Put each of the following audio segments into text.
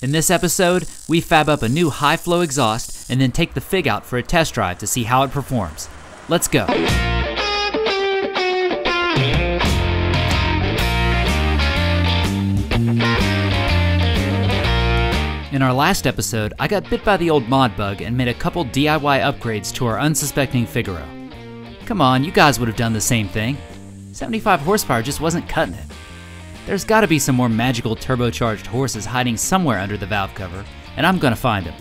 In this episode, we fab up a new high-flow exhaust and then take the Fig out for a test drive to see how it performs. Let's go. In our last episode, I got bit by the old mod bug and made a couple DIY upgrades to our unsuspecting Figaro. Come on, you guys would have done the same thing. 75 horsepower just wasn't cutting it. There's got to be some more magical turbocharged horses hiding somewhere under the valve cover, and I'm going to find them.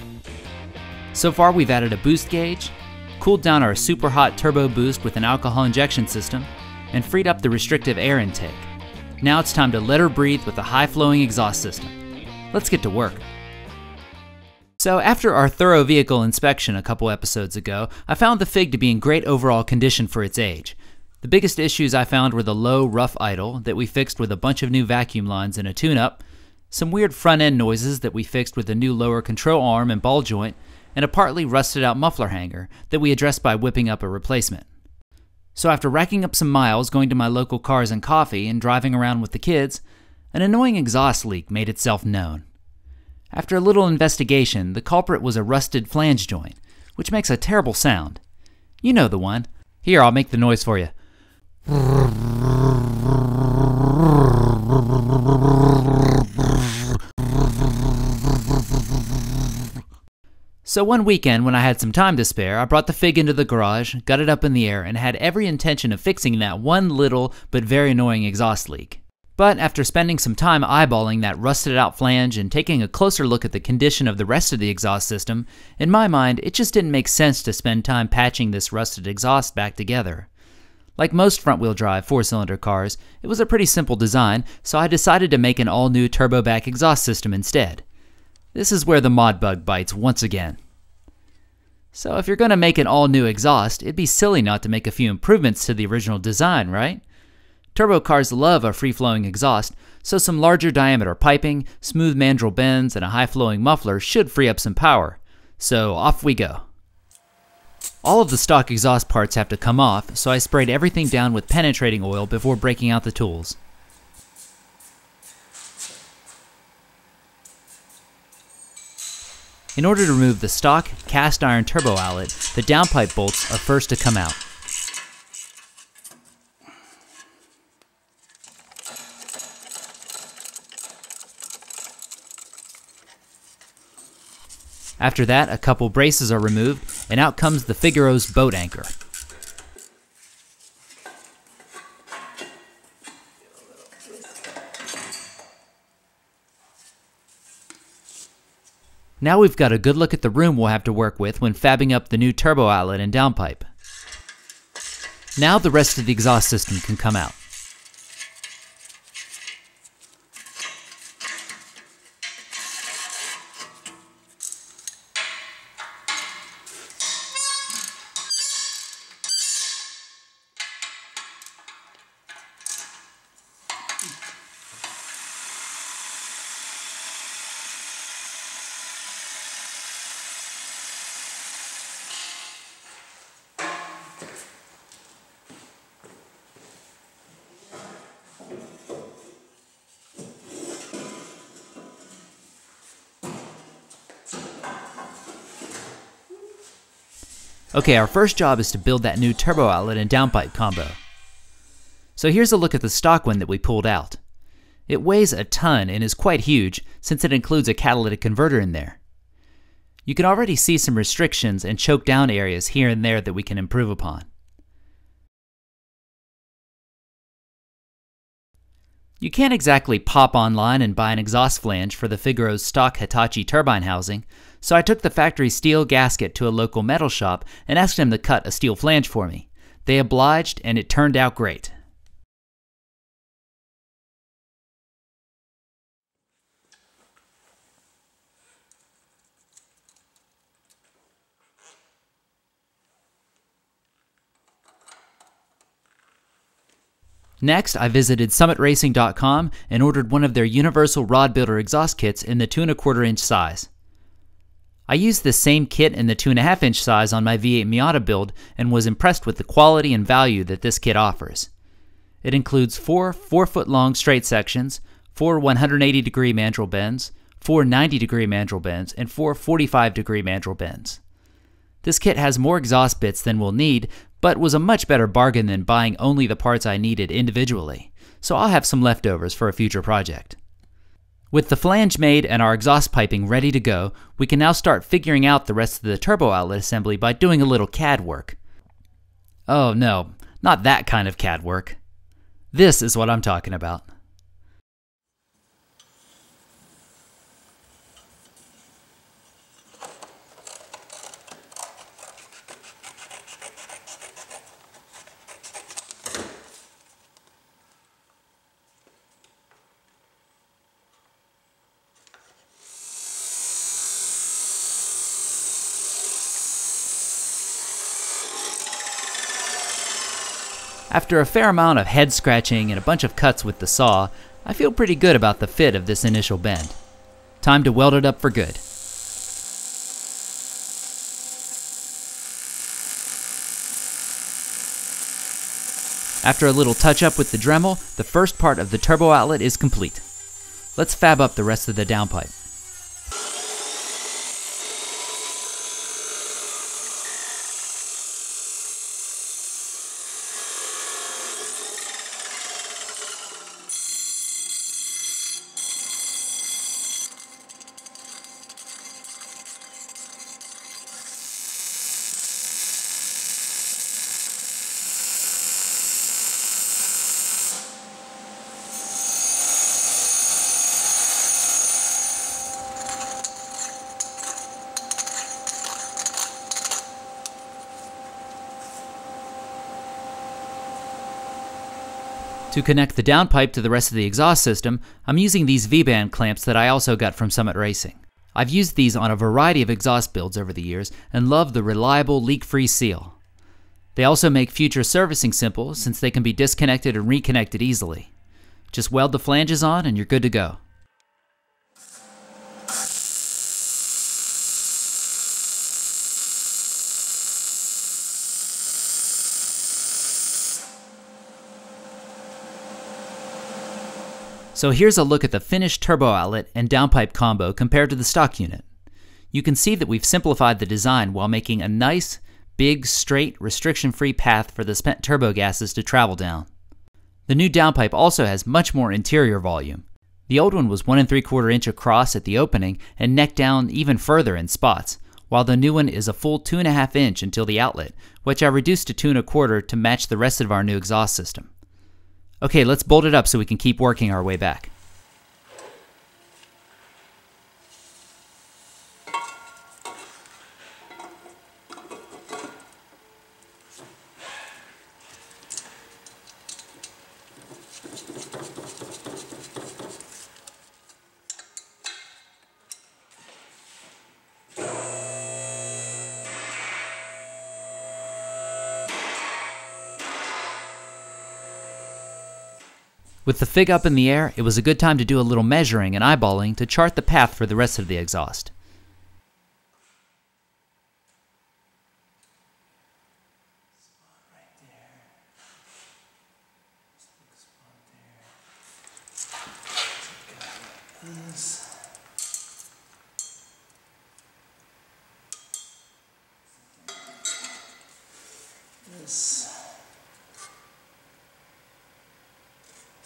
So far we've added a boost gauge, cooled down our super hot turbo boost with an alcohol injection system, and freed up the restrictive air intake. Now it's time to let her breathe with a high-flowing exhaust system. Let's get to work. So after our thorough vehicle inspection a couple episodes ago, I found the Fig to be in great overall condition for its age. The biggest issues I found were the low, rough idle that we fixed with a bunch of new vacuum lines and a tune-up, some weird front-end noises that we fixed with a new lower control arm and ball joint, and a partly rusted-out muffler hanger that we addressed by whipping up a replacement. So after racking up some miles going to my local Cars and Coffee and driving around with the kids, an annoying exhaust leak made itself known. After a little investigation, the culprit was a rusted flange joint, which makes a terrible sound. You know the one. Here, I'll make the noise for you. So one weekend when I had some time to spare, I brought the Fig into the garage, got it up in the air, and had every intention of fixing that one little but very annoying exhaust leak. But after spending some time eyeballing that rusted out flange and taking a closer look at the condition of the rest of the exhaust system, in my mind it just didn't make sense to spend time patching this rusted exhaust back together. Like most front-wheel drive 4-cylinder cars, it was a pretty simple design, so I decided to make an all-new turboback exhaust system instead. This is where the mod bug bites once again. So if you're going to make an all-new exhaust, it'd be silly not to make a few improvements to the original design, right? Turbo cars love a free-flowing exhaust, so some larger diameter piping, smooth mandrel bends, and a high-flowing muffler should free up some power. So off we go. All of the stock exhaust parts have to come off, so I sprayed everything down with penetrating oil before breaking out the tools. In order to remove the stock cast iron turbo outlet, the downpipe bolts are first to come out. After that, a couple braces are removed, and out comes the Figaro's boat anchor. Now we've got a good look at the room we'll have to work with when fabbing up the new turbo outlet and downpipe. Now the rest of the exhaust system can come out. Okay, our first job is to build that new turbo outlet and downpipe combo. So here's a look at the stock one that we pulled out. It weighs a ton and is quite huge since it includes a catalytic converter in there. You can already see some restrictions and choke down areas here and there that we can improve upon. You can't exactly pop online and buy an exhaust flange for the Figaro's stock Hitachi turbine housing, so I took the factory steel gasket to a local metal shop and asked them to cut a steel flange for me. They obliged, and it turned out great. Next, I visited SummitRacing.com and ordered one of their universal rod builder exhaust kits in the 2 1/4 inch size. I used the same kit in the 2 1/2 inch size on my V8 Miata build and was impressed with the quality and value that this kit offers. It includes 4 4-foot-long straight sections, 4 180-degree mandrel bends, 4 90-degree mandrel bends, and 4 45-degree mandrel bends. This kit has more exhaust bits than we'll need, but was a much better bargain than buying only the parts I needed individually, so I'll have some leftovers for a future project. With the flange made and our exhaust piping ready to go, we can now start figuring out the rest of the turbo outlet assembly by doing a little CAD work. Oh no, not that kind of CAD work. This is what I'm talking about. After a fair amount of head scratching and a bunch of cuts with the saw, I feel pretty good about the fit of this initial bend. Time to weld it up for good. After a little touch-up with the Dremel, the first part of the turbo outlet is complete. Let's fab up the rest of the downpipe. To connect the downpipe to the rest of the exhaust system, I'm using these V-band clamps that I also got from Summit Racing. I've used these on a variety of exhaust builds over the years and love the reliable leak-free seal. They also make future servicing simple since they can be disconnected and reconnected easily. Just weld the flanges on and you're good to go. So here's a look at the finished turbo outlet and downpipe combo compared to the stock unit. You can see that we've simplified the design while making a nice, big, straight, restriction-free path for the spent turbo gases to travel down. The new downpipe also has much more interior volume. The old one was 1 3/4 inch across at the opening and necked down even further in spots, while the new one is a full 2 1/2 inch until the outlet, which I reduced to 2 1/4 to match the rest of our new exhaust system. Okay, let's bolt it up so we can keep working our way back. With the fig up in the air, it was a good time to do a little measuring and eyeballing to chart the path for the rest of the exhaust.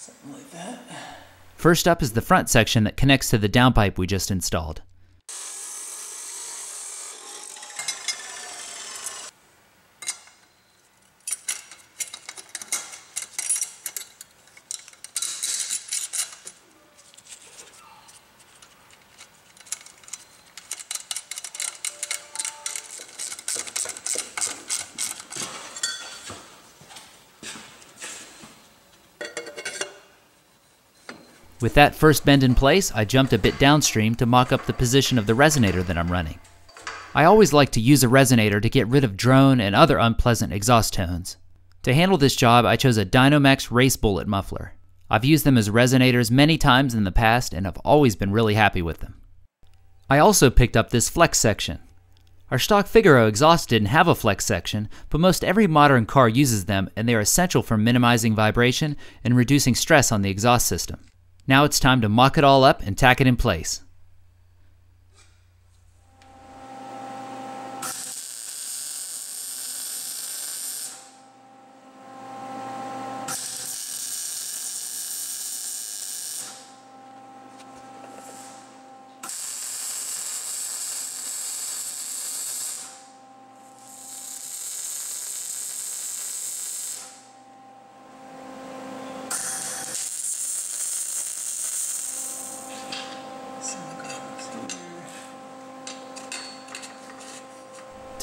Something like that. First up is the front section that connects to the downpipe we just installed. With that first bend in place, I jumped a bit downstream to mock up the position of the resonator that I'm running. I always like to use a resonator to get rid of drone and other unpleasant exhaust tones. To handle this job, I chose a Dynomax race bullet muffler. I've used them as resonators many times in the past and have always been really happy with them. I also picked up this flex section. Our stock Figaro exhaust didn't have a flex section, but most every modern car uses them and they are essential for minimizing vibration and reducing stress on the exhaust system. Now it's time to mock it all up and tack it in place.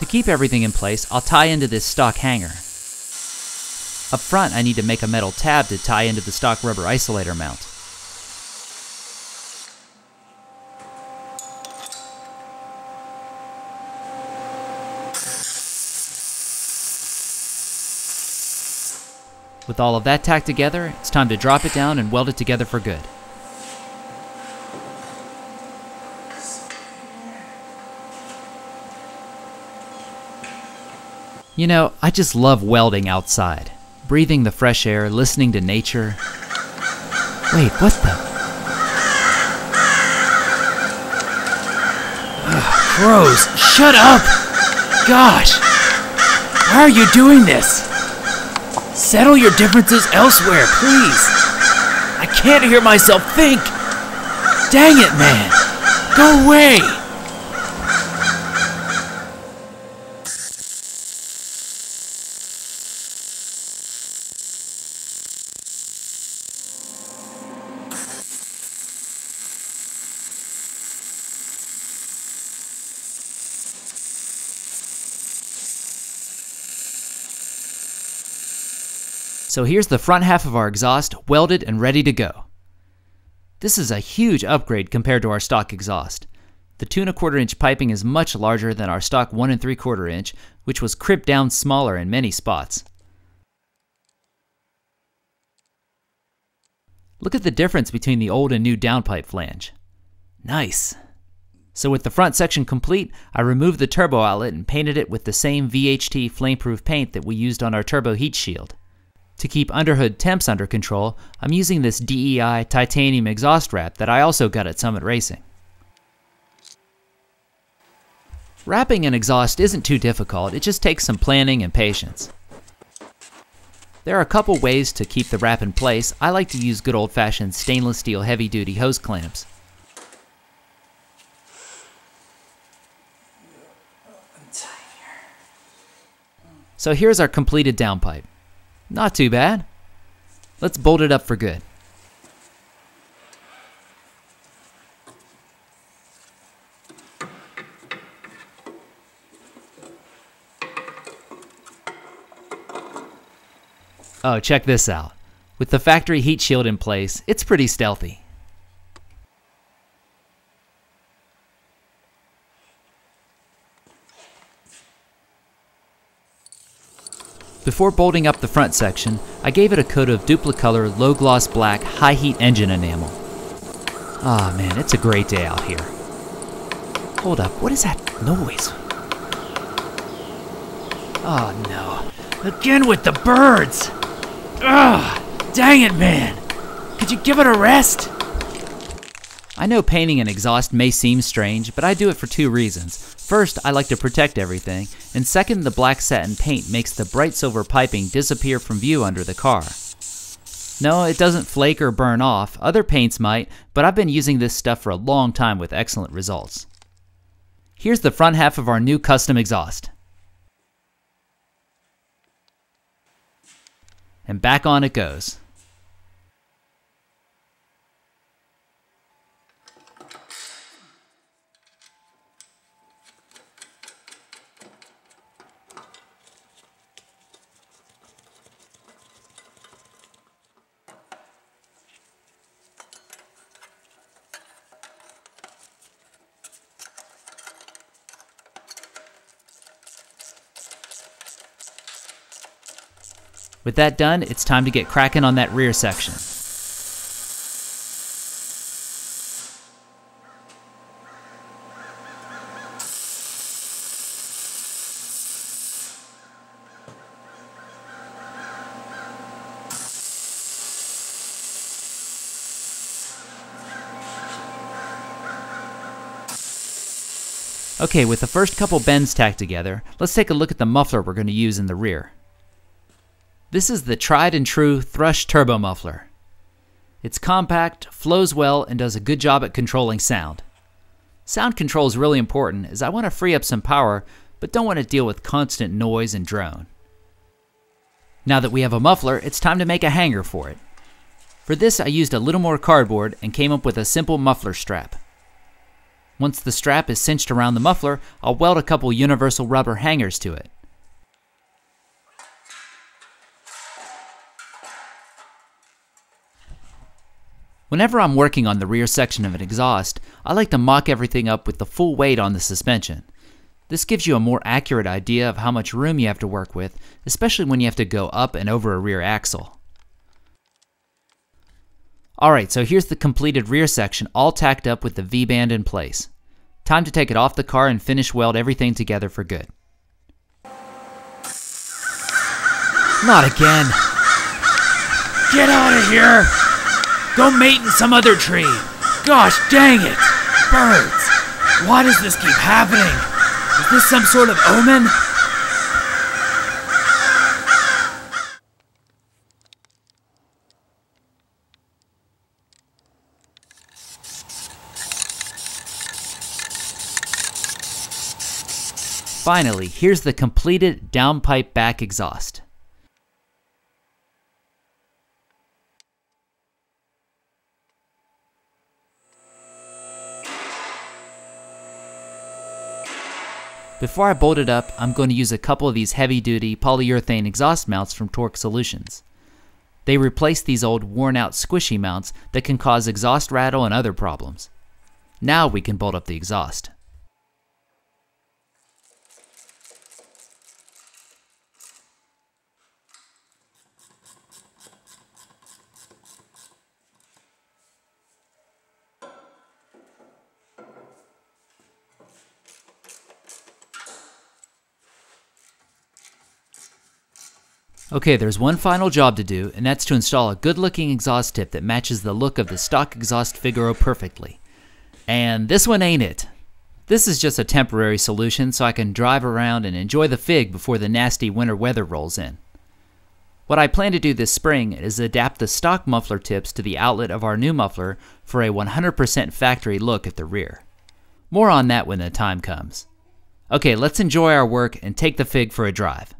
keep everything in place, I'll tie into this stock hanger. Up front, I need to make a metal tab to tie into the stock rubber isolator mount. With all of that tacked together, it's time to drop it down and weld it together for good. You know, I just love welding outside. Breathing the fresh air, listening to nature. Wait, what the? Ugh, gross, shut up! Gosh, why are you doing this? Settle your differences elsewhere, please. I can't hear myself think. Dang it, man. Go away. So here's the front half of our exhaust, welded and ready to go. This is a huge upgrade compared to our stock exhaust. The 2¼ inch piping is much larger than our stock 1¾ inch, which was cribbed down smaller in many spots. Look at the difference between the old and new downpipe flange. Nice. So with the front section complete, I removed the turbo outlet and painted it with the same VHT flameproof paint that we used on our turbo heat shield. To keep underhood temps under control, I'm using this DEI titanium exhaust wrap that I also got at Summit Racing. Wrapping an exhaust isn't too difficult, it just takes some planning and patience. There are a couple ways to keep the wrap in place. I like to use good old-fashioned stainless steel heavy-duty hose clamps. So here's our completed downpipe. Not too bad. Let's bolt it up for good. Oh, check this out. With the factory heat shield in place, it's pretty stealthy. Before bolting up the front section, I gave it a coat of DupliColor Low Gloss Black High Heat Engine Enamel. Ah, man, it's a great day out here. Hold up, what is that noise? Oh no, again with the birds! Ugh, dang it, man! Could you give it a rest? I know painting an exhaust may seem strange, but I do it for two reasons. First, I like to protect everything, and second, the black satin paint makes the bright silver piping disappear from view under the car. No, it doesn't flake or burn off. Other paints might, but I've been using this stuff for a long time with excellent results. Here's the front half of our new custom exhaust. And back on it goes. With that done, it's time to get cracking on that rear section. Okay, with the first couple bends tacked together, let's take a look at the muffler we're going to use in the rear. This is the tried and true Thrush turbo muffler. It's compact, flows well, and does a good job at controlling sound. Sound control is really important as I want to free up some power, but don't want to deal with constant noise and drone. Now that we have a muffler, it's time to make a hanger for it. For this, I used a little more cardboard and came up with a simple muffler strap. Once the strap is cinched around the muffler, I'll weld a couple universal rubber hangers to it. Whenever I'm working on the rear section of an exhaust, I like to mock everything up with the full weight on the suspension. This gives you a more accurate idea of how much room you have to work with, especially when you have to go up and over a rear axle. Alright, so here's the completed rear section all tacked up with the V-band in place. Time to take it off the car and finish weld everything together for good. Not again! Get out of here! Go mate in some other tree! Gosh dang it! Birds! Why does this keep happening? Is this some sort of omen? Finally, here's the completed downpipe back exhaust. Before I bolt it up, I'm going to use a couple of these heavy-duty polyurethane exhaust mounts from Torque Solutions. They replace these old worn-out squishy mounts that can cause exhaust rattle and other problems. Now we can bolt up the exhaust. Okay, there's one final job to do, and that's to install a good-looking exhaust tip that matches the look of the stock exhaust Figaro perfectly. And this one ain't it. This is just a temporary solution so I can drive around and enjoy the Fig before the nasty winter weather rolls in. What I plan to do this spring is adapt the stock muffler tips to the outlet of our new muffler for a 100% factory look at the rear. More on that when the time comes. Okay, let's enjoy our work and take the Fig for a drive.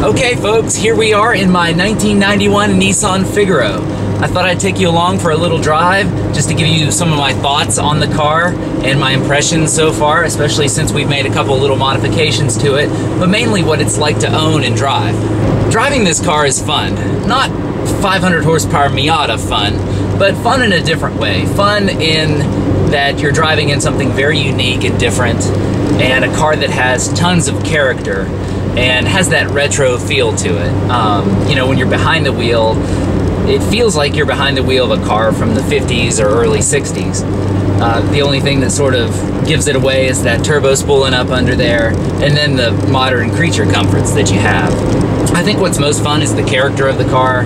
Okay folks, here we are in my 1991 Nissan Figaro. I thought I'd take you along for a little drive just to give you some of my thoughts on the car and my impressions so far, especially since we've made a couple little modifications to it, but mainly what it's like to own and drive. Driving this car is fun. Not 500 horsepower Miata fun, but fun in a different way. Fun in that you're driving in something very unique and different, and a car that has tons of character and has that retro feel to it. You know, when you're behind the wheel, it feels like you're behind the wheel of a car from the 50s or early 60s. The only thing that sort of gives it away is that turbo spooling up under there, and then the modern creature comforts that you have. I think what's most fun is the character of the car.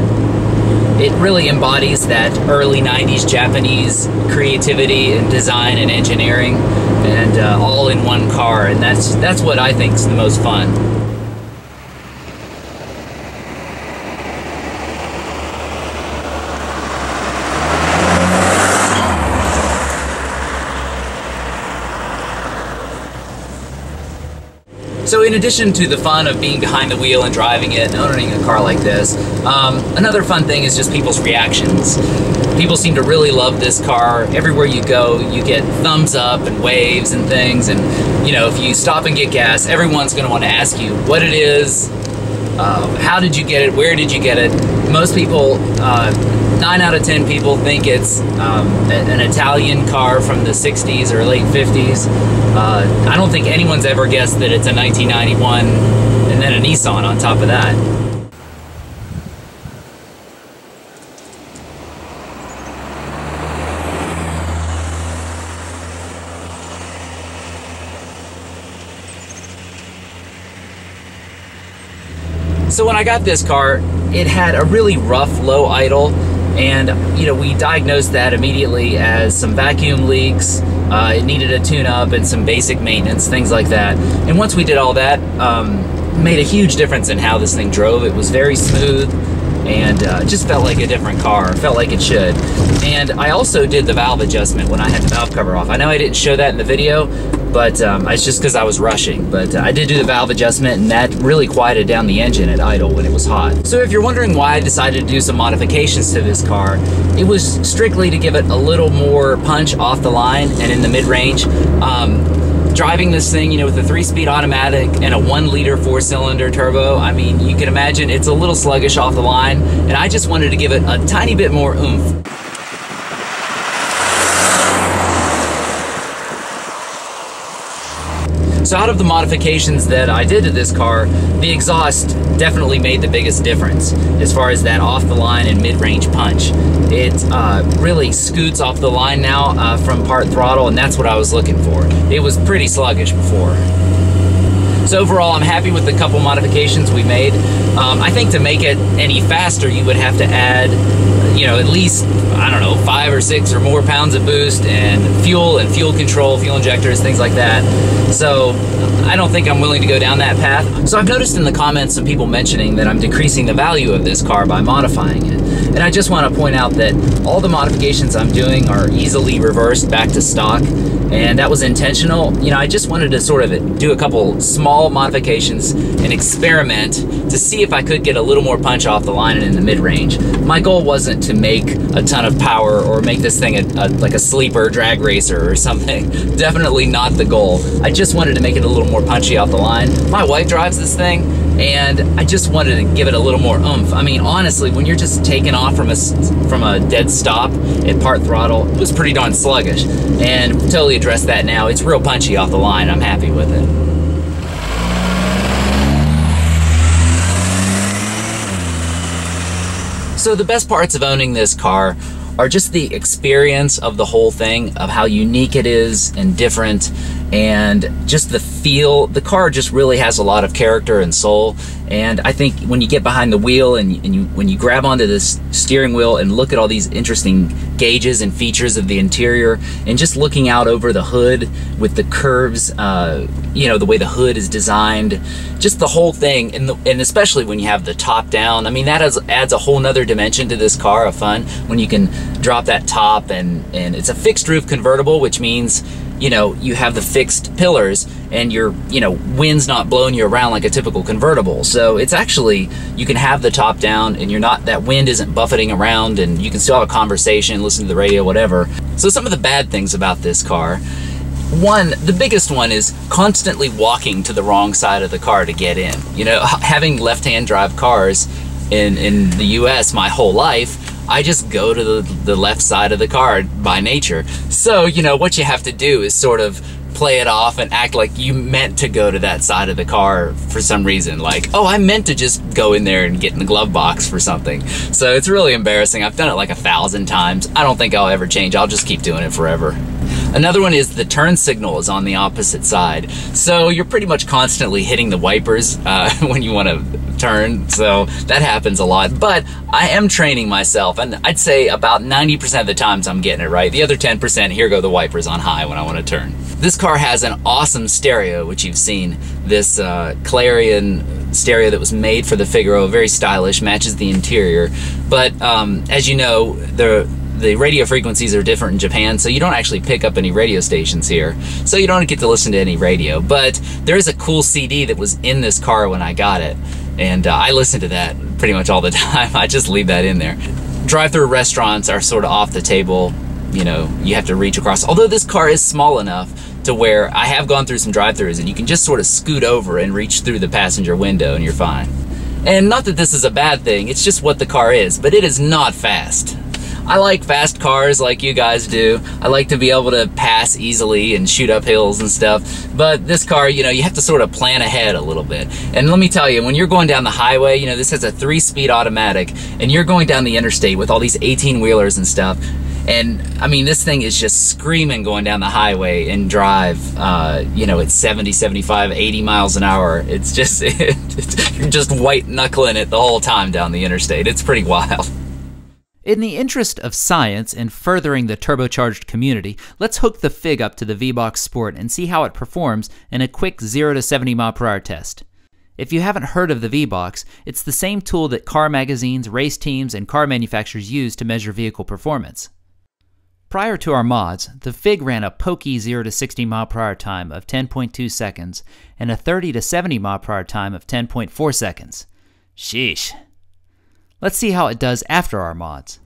It really embodies that early 90s Japanese creativity and design and engineering, and all in one car, and that's what I think is the most fun. So in addition to the fun of being behind the wheel and driving it and owning a car like this, another fun thing is just people's reactions. People seem to really love this car. Everywhere you go, you get thumbs up and waves and things, and you know, if you stop and get gas, everyone's going to want to ask you what it is, how did you get it, where did you get it. Most people, 9 out of 10 people think it's an Italian car from the 60s or late 50s. I don't think anyone's ever guessed that it's a 1991 and then a Nissan on top of that. So when I got this car, it had a really rough low idle, and you know, we diagnosed that immediately as some vacuum leaks. It needed a tune-up and some basic maintenance, things like that. And once we did all that, made a huge difference in how this thing drove. It was very smooth and just felt like a different car. Felt like it should. And I also did the valve adjustment when I had the valve cover off. I know I didn't show that in the video, but it's just because I was rushing. But I did do the valve adjustment, and that really quieted down the engine at idle when it was hot. So if you're wondering why I decided to do some modifications to this car, it was strictly to give it a little more punch off the line and in the mid-range. Driving this thing, you know, with a 3-speed automatic and a 1-liter 4-cylinder turbo, I mean, you can imagine it's a little sluggish off the line, and I just wanted to give it a tiny bit more oomph. So out of the modifications that I did to this car, the exhaust definitely made the biggest difference as far as that off the line and mid-range punch. It really scoots off the line now from part throttle, and that's what I was looking for. It was pretty sluggish before. So overall, I'm happy with the couple modifications we made. I think to make it any faster, you would have to add, you know, at least, I don't know, 5 or 6 or more pounds of boost and fuel control, fuel injectors, things like that. So I don't think I'm willing to go down that path. So I've noticed in the comments some people mentioning that I'm decreasing the value of this car by modifying it. And I just want to point out that all the modifications I'm doing are easily reversed back to stock. And that was intentional. You know, I just wanted to sort of do a couple small modifications and experiment to see if I could get a little more punch off the line and in the mid-range. My goal wasn't to make a ton of power or make this thing like a sleeper drag racer or something. Definitely not the goal. I just wanted to make it a little more punchy off the line. My wife drives this thing, and I just wanted to give it a little more oomph. I mean, honestly, when you're just taking off from a dead stop at part throttle, it was pretty darn sluggish, and totally addressed that now. It's real punchy off the line. I'm happy with it. So the best parts of owning this car are just the experience of the whole thing, of how unique it is and different, and just the feel. The car just really has a lot of character and soul, and I think when you get behind the wheel and when you grab onto this steering wheel and look at all these interesting gauges and features of the interior, and just looking out over the hood with the curves, you know, the way the hood is designed, just the whole thing, and especially when you have the top down, I mean, that adds a whole nother dimension to this car of fun, when you can drop that top, and it's a fixed roof convertible, which means, you know, you have the fixed pillars and your, you know, wind's not blowing you around like a typical convertible. So it's actually, you can have the top down and you're not, that wind isn't buffeting around, and you can still have a conversation, listen to the radio, whatever. So some of the bad things about this car. One, the biggest one is constantly walking to the wrong side of the car to get in. You know, having left-hand drive cars in the US my whole life, I just go to the left side of the car by nature. So, you know, what you have to do is sort of play it off and act like you meant to go to that side of the car for some reason. Like, oh, I meant to just go in there and get in the glove box for something. So it's really embarrassing. I've done it like 1,000 times. I don't think I'll ever change. I'll just keep doing it forever. Another one is the turn signal is on the opposite side. So you're pretty much constantly hitting the wipers when you want to turn. So that happens a lot. But I am training myself, and I'd say about 90% of the times I'm getting it right. The other 10%, here go the wipers on high when I want to turn. This car has an awesome stereo, which you've seen. This Clarion stereo that was made for the Figaro, very stylish, matches the interior. But as you know, the radio frequencies are different in Japan, so you don't actually pick up any radio stations here. So you don't get to listen to any radio. But there is a cool CD that was in this car when I got it, and I listen to that pretty much all the time. I just leave that in there. Drive-through restaurants are sort of off the table. You know, you have to reach across. Although this car is small enough to where I have gone through some drive-thrus, and you can just sort of scoot over and reach through the passenger window, and you're fine. And not that this is a bad thing, it's just what the car is, but it is not fast. I like fast cars like you guys do. I like to be able to pass easily and shoot up hills and stuff. But this car, you know, you have to sort of plan ahead a little bit. And let me tell you, when you're going down the highway, you know, this has a 3-speed automatic, and you're going down the interstate with all these 18-wheelers and stuff. And I mean, this thing is just screaming going down the highway and drive, you know, at 70, 75, 80 miles an hour. It's just, you're just white knuckling it the whole time down the interstate. It's pretty wild. In the interest of science and furthering the turbocharged community, let's hook the Fig up to the VBox Sport and see how it performs in a quick 0 to 70 mile per hour test. If you haven't heard of the VBox, it's the same tool that car magazines, race teams, and car manufacturers use to measure vehicle performance. Prior to our mods, the Fig ran a pokey 0 to 60 mile per hour time of 10.2 seconds and a 30 to 70 mile per hour time of 10.4 seconds. Sheesh. Let's see how it does after our mods.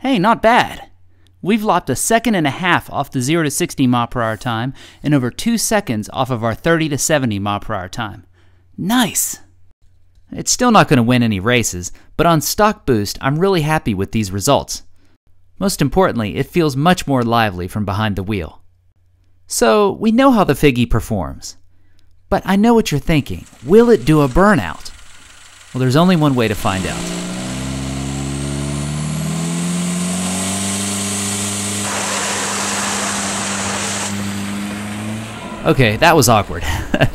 Hey, not bad. We've lopped a 1.5 seconds off the 0 to 60 mile per hour time and over 2 seconds off of our 30 to 70 mile per hour time. Nice! It's still not going to win any races, but on stock boost, I'm really happy with these results. Most importantly, it feels much more lively from behind the wheel. So, we know how the Figgy performs. But I know what you're thinking. Will it do a burnout? Well, there's only one way to find out. Okay, that was awkward.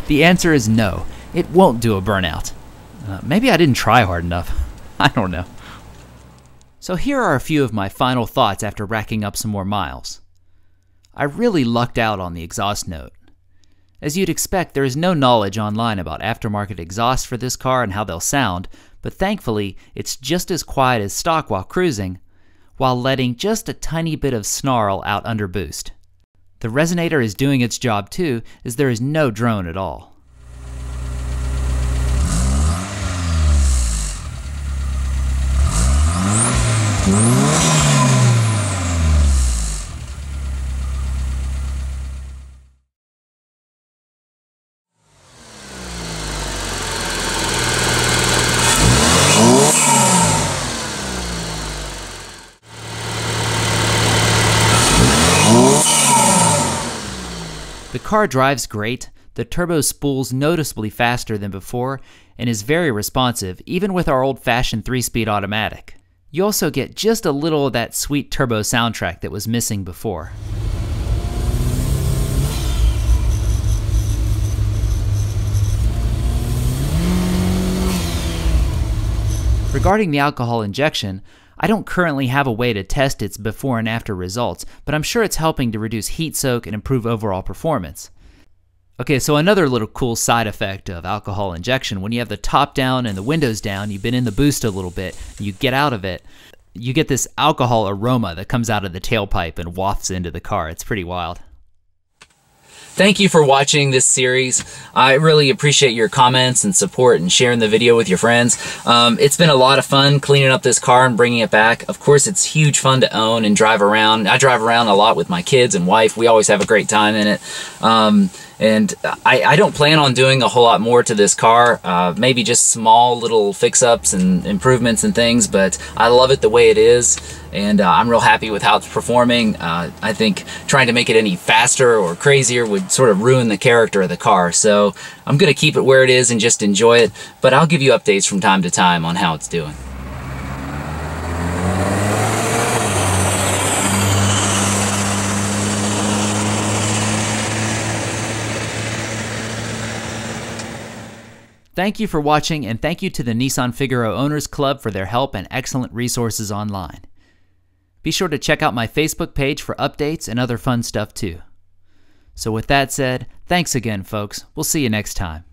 The answer is no. It won't do a burnout. Maybe I didn't try hard enough. I don't know. So here are a few of my final thoughts after racking up some more miles. I really lucked out on the exhaust note. As you'd expect, there is no knowledge online about aftermarket exhaust for this car and how they'll sound, but thankfully, it's just as quiet as stock while cruising, while letting just a tiny bit of snarl out under boost. The resonator is doing its job too, as there is no drone at all. The car drives great, the turbo spools noticeably faster than before, and is very responsive, even with our old-fashioned 3-speed automatic. You also get just a little of that sweet turbo soundtrack that was missing before. Regarding the alcohol injection, I don't currently have a way to test its before and after results, but I'm sure it's helping to reduce heat soak and improve overall performance. Okay, so another little cool side effect of alcohol injection, when you have the top down and the windows down, you've been in the boost a little bit, you get out of it, you get this alcohol aroma that comes out of the tailpipe and wafts into the car. It's pretty wild. Thank you for watching this series. I really appreciate your comments and support and sharing the video with your friends. It's been a lot of fun cleaning up this car and bringing it back. Of course, it's huge fun to own and drive around. I drive around a lot with my kids and wife. We always have a great time in it. And I don't plan on doing a whole lot more to this car, maybe just small little fix-ups and improvements and things, but I love it the way it is, and I'm real happy with how it's performing. I think trying to make it any faster or crazier would sort of ruin the character of the car, so I'm gonna keep it where it is and just enjoy it, but I'll give you updates from time to time on how it's doing. Thank you for watching, and thank you to the Nissan Figaro Owners Club for their help and excellent resources online. Be sure to check out my Facebook page for updates and other fun stuff too. So with that said, thanks again, folks. We'll see you next time.